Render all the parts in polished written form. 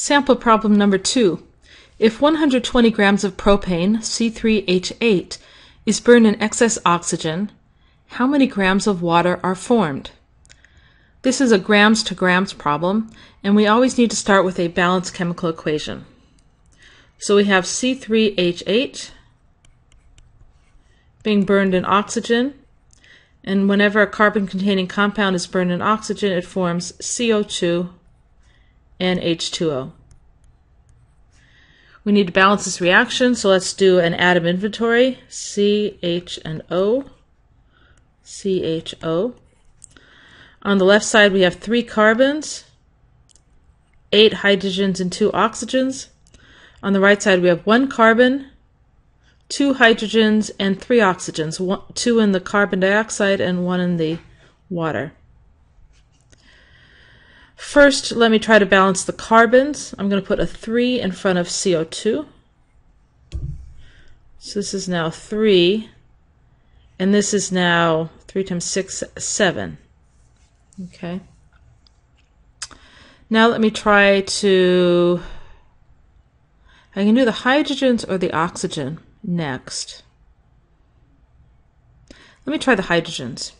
Sample problem number 2. If 120 grams of propane, C3H8, is burned in excess oxygen, how many grams of water are formed? This is a grams to grams problem, and we always need to start with a balanced chemical equation. So we have C3H8 being burned in oxygen, and whenever a carbon-containing compound is burned in oxygen, it forms CO2 and H2O. We need to balance this reaction, so let's do an atom inventory, CH and O, CHO. On the left side we have 3 carbons, 8 hydrogens and 2 oxygens. On the right side we have 1 carbon, 2 hydrogens and 3 oxygens, 2 in the carbon dioxide and 1 in the water. First, let me try to balance the carbons. I'm going to put a 3 in front of CO2. So this is now 3, and this is now 3 times 6, 7. Okay. Now let me try to... I can do the hydrogens or the oxygen next. Let me try the hydrogens.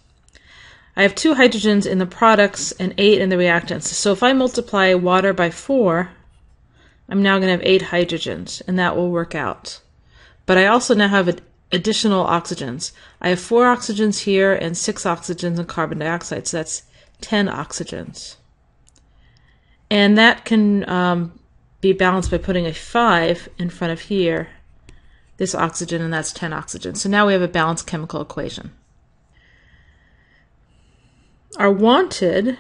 I have 2 hydrogens in the products and 8 in the reactants. So if I multiply water by 4, I'm now going to have 8 hydrogens, and that will work out. But I also now have additional oxygens. I have 4 oxygens here and 6 oxygens and carbon dioxide, so that's 10 oxygens. And that can be balanced by putting a 5 in front of here, this oxygen, and that's 10 oxygens. So now we have a balanced chemical equation. Our wanted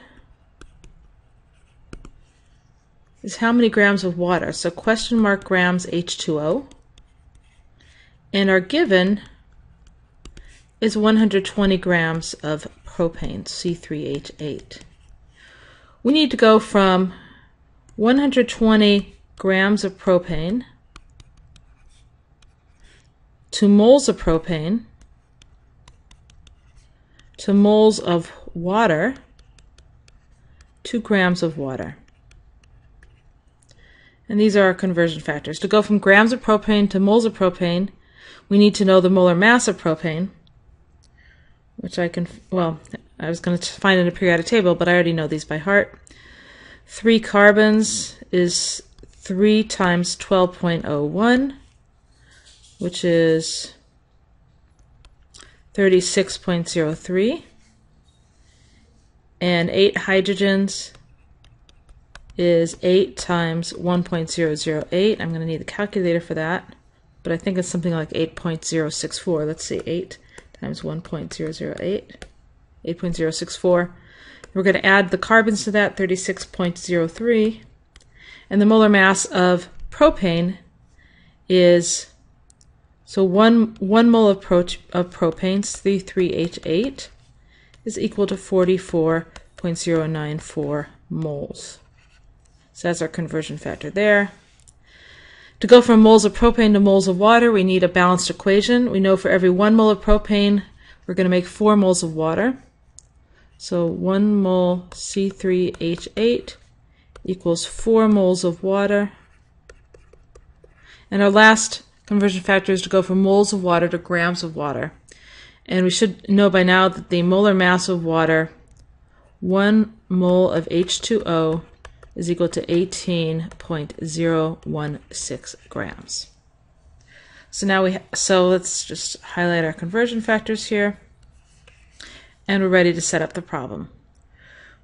is how many grams of water, so question mark grams H2O, and our given is 120 grams of propane, C3H8. We need to go from 120 grams of propane to moles of propane to moles of water, 2 grams of water. And these are our conversion factors. To go from grams of propane to moles of propane, we need to know the molar mass of propane, which I can, well, I was going to find in a periodic table, but I already know these by heart. 3 carbons is 3 times 12.01, which is 36.03. And 8 hydrogens is 8 times 1.008. I'm going to need the calculator for that, but I think it's something like 8.064. Let's see, 8 times 1.008, 8.064. We're going to add the carbons to that, 36.03. And the molar mass of propane is, so one mole of propane, C3H8, is equal to 44.094 moles. So that's our conversion factor there. To go from moles of propane to moles of water, we need a balanced equation. We know for every 1 mole of propane, we're going to make 4 moles of water. So 1 mole C3H8 equals 4 moles of water. And our last conversion factor is to go from moles of water to grams of water. And we should know by now that the molar mass of water, 1 mole of H2O is equal to 18.016 grams. So now so let's just highlight our conversion factors here, and we're ready to set up the problem.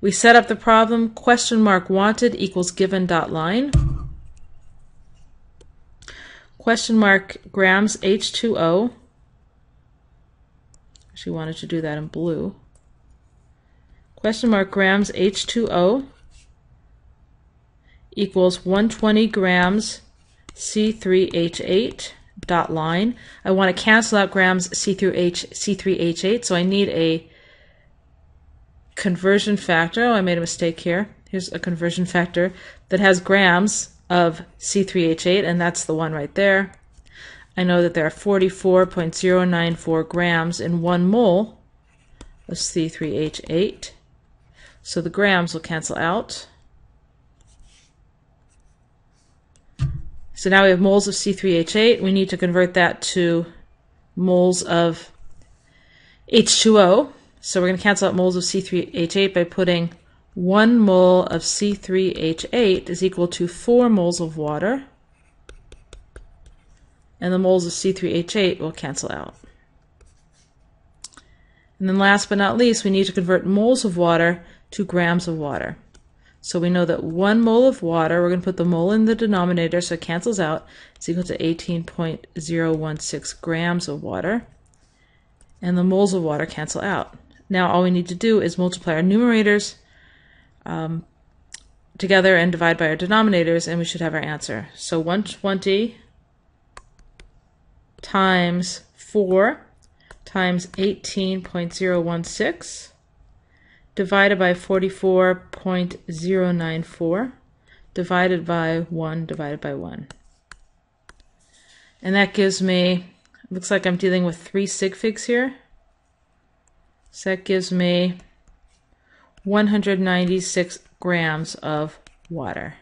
We set up the problem, question mark wanted equals given dot line. Question mark grams H2O. She wanted to do that in blue. Question mark grams H2O equals 120 grams C3H8 dot line. I want to cancel out grams C3H8, so I need a conversion factor. Oh, I made a mistake here. Here's a conversion factor that has grams of C3H8, and that's the one right there. I know that there are 44.094 grams in 1 mole of C3H8, so the grams will cancel out. So now we have moles of C3H8. We need to convert that to moles of H2O. So we're going to cancel out moles of C3H8 by putting 1 mole of C3H8 is equal to 4 moles of water. And the moles of C3H8 will cancel out. And then last but not least, we need to convert moles of water to grams of water. So we know that 1 mole of water, we're going to put the mole in the denominator so it cancels out, is equal to 18.016 grams of water. And the moles of water cancel out. Now all we need to do is multiply our numerators together and divide by our denominators, and we should have our answer. So 120 times 4 times 18.016 divided by 44.094 divided by 1 divided by 1. And that gives me, looks like I'm dealing with 3 sig figs here. So that gives me 196 grams of water.